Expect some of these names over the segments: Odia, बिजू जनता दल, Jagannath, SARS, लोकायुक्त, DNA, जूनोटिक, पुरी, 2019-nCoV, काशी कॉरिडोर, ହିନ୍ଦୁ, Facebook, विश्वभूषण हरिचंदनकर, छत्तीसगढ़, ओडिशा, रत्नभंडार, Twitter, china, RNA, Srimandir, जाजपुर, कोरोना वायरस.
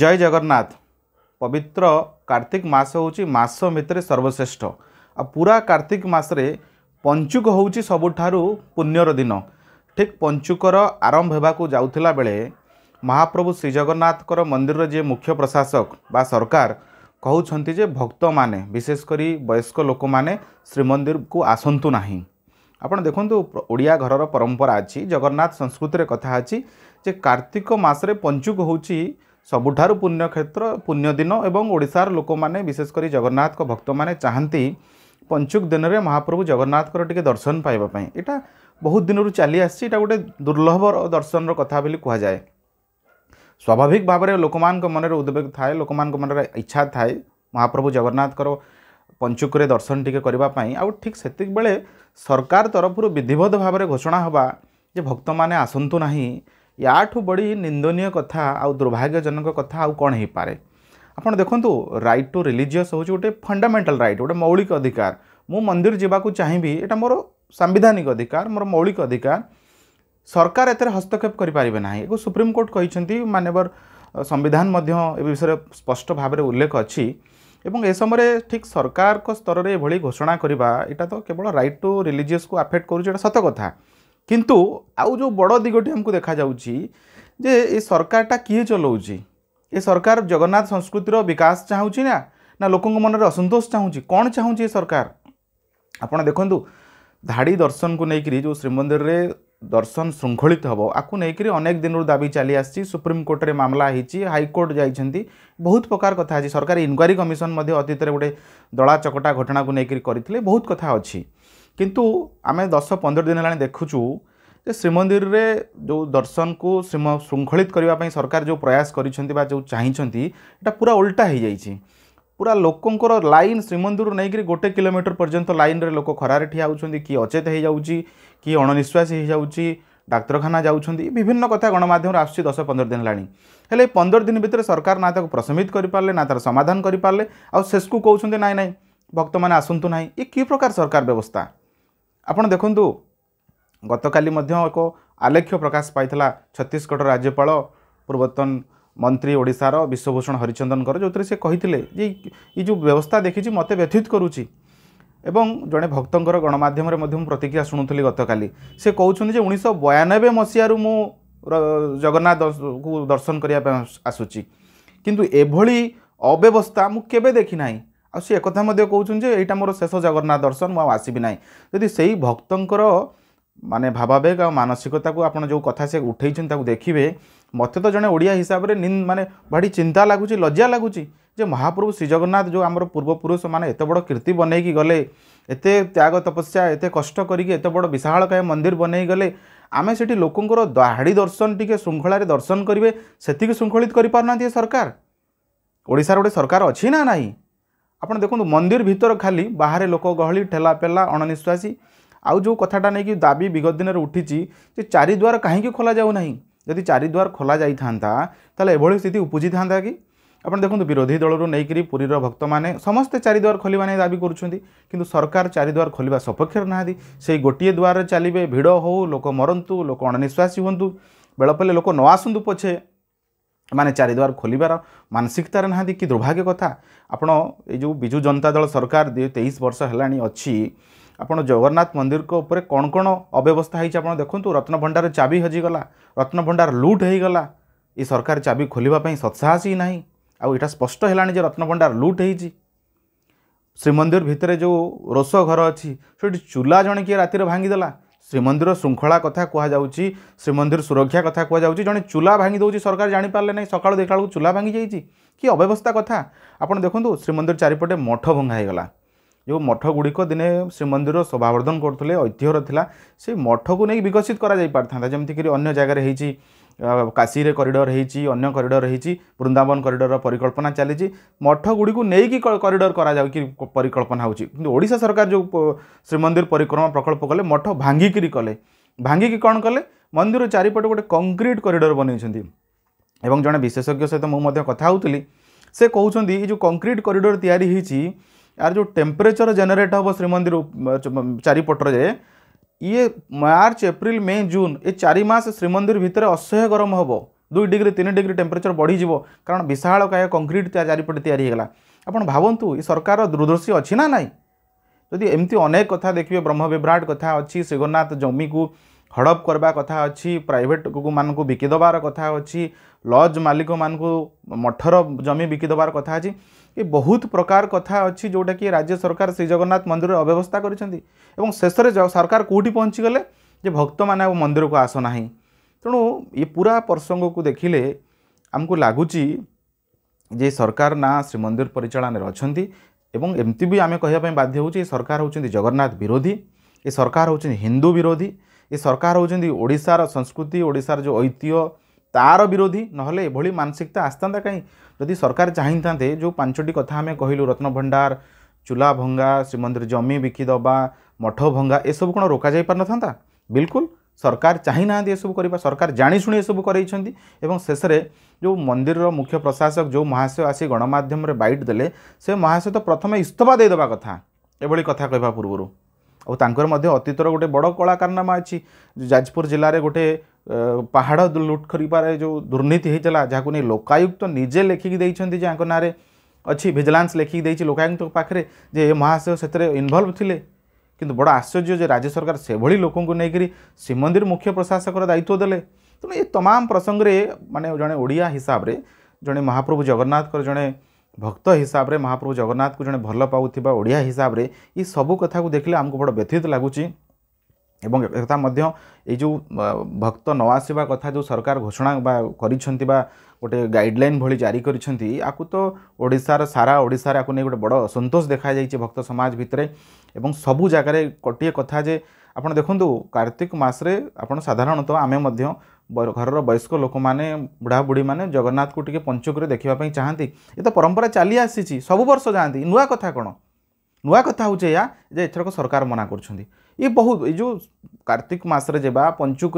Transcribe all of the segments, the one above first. जय जगन्नाथ। पवित्र कार्तिक मास होची मास मित्र सर्वश्रेष्ठ। आ पूरा कार्तिक मास रे पंचुक होची सबुठारु पुण्यर दिन। ठीक पंचुकर आरंभ हेबाकू जाउथिला बेले महाप्रभु श्री जगन्नाथ कर मंदिर जे मुख्य प्रशासक बा सरकार कहउछंती जे भक्त माने विशेष करी वयस्क लोक माने श्रीमंदिर को आसंतु नाही। आपण देखंतु ओडिया घरर परंपरा अछि, जगन्नाथ संस्कृति रे कथा अछि जे कार्तिक मास रे पंचुक होची सबुठारु पुण्य क्षेत्र पुण्य दिन। एवं ओडिसार लोक माने विशेषकर जगन्नाथ को भक्त माने चाहती पंचुक दिन में महाप्रभु जगन्नाथ को टिके दर्शन पाइबा। इटा बहुत दिन चली आसी, गोटे दुर्लभ दर्शन कथा बोली कहुए। स्वाभाविक भाव में लोक मान मन उद्वेग थाए, लोक मान मन इच्छा थाए महाप्रभु जगन्नाथ को पंचुक दर्शन टिके करने। आउ ठीक से बेले सरकार तरफ विधिवत भाव में घोषणा हवा जे भक्त मैंने आसतु नहीं। याठू बड़ी निंदनीय कथा आउ दुर्भाग्यजनक कथा आउ कौन हो पाए। आपड़ देखु राइट टू रिलीजियस हूँ गोटे फंडामेंटाल राइट, गोटे मौलिक अधिकार। मु मंदिर जावाक चाहिए, यहाँ मोर संविधानिक अधिकार, मोर मौलिक अधिकार। सरकार एत हस्तक्षेप करें ना। एक सुप्रीमकोर्ट कहते मानवर संविधान विषय स्पष्ट भाव उल्लेख अच्छी। ए समय ठीक सरकार स्तर में यह घोषणा करवा यहाँ तो केवल राइट टू रिलीजियस को आफेक्ट करुँच सत कथा। किंतु आउ जो बड़ दिगटी हमको देखा जाउची जे ए सरकारटा किए चलाउची। ए सरकार जगन्नाथ संस्कृतिर विकास चाहूची ना लोक मन में असंतोष चाहूची, कौन चाहूची ए सरकार? आपड़ देखु धाड़ी दर्शन को लेकर जो श्रीमंदिर रे दर्शन श्रृंखलित हम आपको लेकर अनेक दिन दाबी चली आसी। सुप्रीमकोर्ट में मामला होती, हाईकोर्ट जाइछंती, बहुत प्रकार कथा अच्छी। सरकार इनक्वारी कमिशन अतीत में गोटे दला चकटा घटना को लेकर करते बहुत कथा अच्छी। किंतु आमे 10-15 दिन है देखुचु श्रीमंदिर रे जो दर्शन को श्रृंखलित करने सरकार जो प्रयास करा जो चाहिए पूरा उल्टा हो जाइए। पूरा लोकंर लाइन श्रीमंदिर नहीं गोटे किलोमीटर पर्यंत लाइन रे लोक खरारे ठिया होउछंती, कि अचेत हो जाउची, कि अणनिश्वास हो जाउची, डाक्तरखाना जाउछंती। विभिन्न कथा गणमाध्यम आसी 10-15 दिन लाणी। हेले 15 दिन भितर सरकार ना ताको प्रशमित कर पारले ना तार समाधान कर पारले। आ शेष को कहउछंती नाइ नाइ भक्त माने आसंतु नाइ। ए कि प्रकार सरकार व्यवस्था? आपण देखंतु गतकाली मध्य एको आलेख्य प्रकाश पाइथला छत्तीसगढ़ राज्यपाल पूर्वतन मंत्री ओडिशार विश्वभूषण हरिचंदनकर, जो से कही ये जो व्यवस्था देखी मत व्यथित करुच्ची। एवं जड़े भक्तर गणमाध्यम में प्रतिक्रिया शुणुली गतकाली से कहते 1992 मसीह मु जगन्नाथ को दर्शन करने आसूची, किंतु एभली अव्यवस्था मु केबे देखी ना। आ सी एक कहते यहाँ मोर शेष जगन्नाथ दर्शन मु आसबि ना। यदि से ही भक्तर माने भावावेग आ मानसिकता को आप जो कथा से उठे देखिए, मत तो जड़े ओडिया हिसाब से माने भाड़ी चिंता लगुच, लज्जा लगुच। महाप्रभु श्री जगन्नाथ जो आम पूर्वपुरुष मैंने एत बड़ कीर्ति बनई गले, एत त्याग तपस्या एत कष्ट करते बड़ विशालकाय मंदिर बनई गले। आम से लोकंर दाहाड़ी दर्शन टी श्रृंखल दर्शन करेंगे से श्रृंखलित कर सरकार। ओडिशार गोटे सरकार अच्छी ना ना। आपड़ देखो मंदिर भीतर खाली बाहर लोक गहली ठेलापेला अणनिश्वासी। आउ जो कथाटा नहीं कि दाबी विगत दिन उठी चारिद्वार कहीं खोल जाऊना। यदि चारिद्वार खोल जाता एभली स्थिति उपजी था कि आप देखते विरोधी दलू नहीं पुरीर भक्त मैंने समस्ते चारिद्वार खोलवा नहीं दाबी करूँ। सरकार चारिद्वार खोलवा सपक्षर ना, से गोटे द्वार चलिए भिड़ हो लोक मरतु, लोक अणनिश्वासी हूँ, बेलपेले लोक न आसतु पछे माने चारिद्वार खोलिबार मानसिकता ना। कि दुर्भाग्य कथा। आपण ये जो बिजू जनता दल सरकार 23 वर्ष हेलानी अच्छी, आपण जगन्नाथ मंदिर को ऊपर कौन कौन अव्यवस्था होती आप देखु। रत्नभंडार चाबी हजिगला, रत्नभंडार लूट होगा। ये सरकार चाबी खोलने सत्साहस ही ना। आटा स्पष्ट है रत्नभंडार लूट हो। श्रीमंदिर भितर जो रोष घर अच्छी से चूला जड़े किए रातिर भांगीदेला। श्रीमंदिर श्रृंखला कथा कहुच्छी, श्रीमंदिर सुरक्षा कथा कहुच्छी। जड़े चूला भांगी दौर सरकार जापारे ना, सका देखा बेलू चूला भांगी जाइए कि अव्यवस्था कथा। आपड़ देखो श्रीमंदिर चारिपटे मठ भंगा होगा। जो मठ गुड़िक दिने श्रीमंदिर शोभावर्धन करते ऐतिह्यर था, से मठ को नहीं विकसित करता। जमीक अगर जगार हो काशी कॉरिडोर होन्न कॉरिडोर हो वृंदावन कॉरिडोर परिकल्पना चली मठ गुड़ी को लेकिन कॉरिडोर कर परिकल्पना होशा सरकार जो श्रीमंदिर परिक्रमा प्रकल्प कले मठ भांगिकी कले। भांगिकी कौन कले? मंदिर चारिपटे गोटे कंक्रीट कॉरिडोर बनई। एवं जड़े विशेषज्ञ सहित मुझे कथा होली से कहते ये जो कंक्रीट कॉरिडोर या यार जो टेम्परेचर जेनरेट हम श्रीमंदिर चारिपटे ये मार्च एप्रिल मई जून ये 4 मास श्रीमंदिर भितर असह्य गरम हम। दुई डिग्री तीन डिग्री टेम्परेचर बढ़ीज कारण विशाल काय कंक्रीट चारिपटे या आपड़ भावतु ये सरकार दूरदर्शी अच्छी ना नाई जदि एमती अनेक कथा देखिए ब्रह्म विभ्राट कथा अच्छी श्रीगन्नाथ जमी को हड़प करवा कथा अच्छी प्राइवेट मानक बिकिदेबार कथा अच्छी लज मालिक मान को मठर जमी बिकिदेबार कथा अच्छी ये बहुत प्रकार कथा अच्छी जोटा कि राज्य सरकार श्री जगन्नाथ मंदिर अव्यवस्था कर शेषर सरकार कौटी पहुँचीगले जे भक्त मैंने मंदिर को आसना तेणु ये पूरा प्रसंग को देखिले आमको लगुच जे सरकार ना श्रीमंदिर परिचालन अच्छा एवं एमती भी आम कहवाई बाध्य हो सरकार होती जगन्नाथ विरोधी ये सरकार होती हिंदू विरोधी ये सरकार होती ओडिशार संस्कृति ओडिशार जो ऐतिह्य तार विरोधी नहले एभली मानसिकता आसता कहीं जदि सरकार चाहता जो पांचटी कथा आम कहलु रत्न भंडार चूला भंगा श्रीमंदिर जमी बिकिदेबा मठ भंगा ये सब कौन रोक जापर ना बिल्कुल सरकार चाहना ये सब कर सरकार जाशुणी सब कर शेष में जो मंदिर मुख्य प्रशासक जो महाशय आसी गणमाध्यम बैट दे से महाशय तो प्रथम इस्तफा देदेवा कथा एभली कथा कहवा पूर्व और अतीतर गोटे बड़ कलाकारनामा अच्छी जाजपुर जिले गोटे पहाड़ लुट कर जो दुर्नीति होता जहाँ नहीं लोकायुक्त तो निजे लेखिकी देते ना अच्छी भिजिलांस लेखिकी देती लोकायुक्त तो पाखे जे महाशय से इनवल्व थे किंतु बड़ा आश्चर्य जो राज्य सरकार से भली लोक नहीं श्रीमंदिर मुख्य प्रशासक दायित्व देले तेणु तो ये तमाम प्रसंग माने जड़े ओडिया हिसाब रे जड़े महाप्रभु जगन्नाथ को जड़े भक्त हिसाब रे महाप्रभु जगन्नाथ को जड़े भल पाउथिबा ओडिया हिसाब रे ये सबू कथा को देखले आमको बड़ा व्यथित लगुची एवं एकता मध्य ये जो भक्त न आसवा कथा जो सरकार घोषणा करिसेंती बा गोटे गाइडलाइन भली जारी करिसेंती आकु तो ओडिसा सारा ओडिसा रे आकु ने गोटे बड़ असंतोष देखा जाइए भक्त समाज भितरे एवं सबू जगार गोटे कथा जे आप देखु कार्तिक मसरे आप साधारणतः आम घर वयस्क लोक मैंने बुढ़ा बुढ़ी मैंने जगन्नाथ को टे पंचुक देखापी चाहती ये तो परंपरा चली आसी सबु वर्ष जाती नुआ कथा कौन नुआ कथा हो एथरक सरकार मना कर ये बहुत ये जो कार्तिक मसरे जावा पंचुक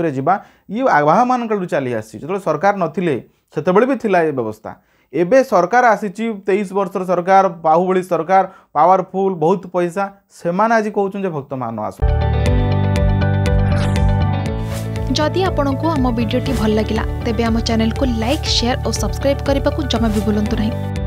ये आवाह मान चली आसी जो सरकार नथिले सेत भी थिला ये व्यवस्था एबे सरकार आसी 23 वर्ष सरकार बाहुबली सरकार पावरफुल बहुत पैसा से आज कहते भक्त मान आस जदि आपंक आम भिडी भल लगा तेब आम चैनल को लाइक शेयर और सब्सक्राइब करने को जमा भी भूलु नहीं।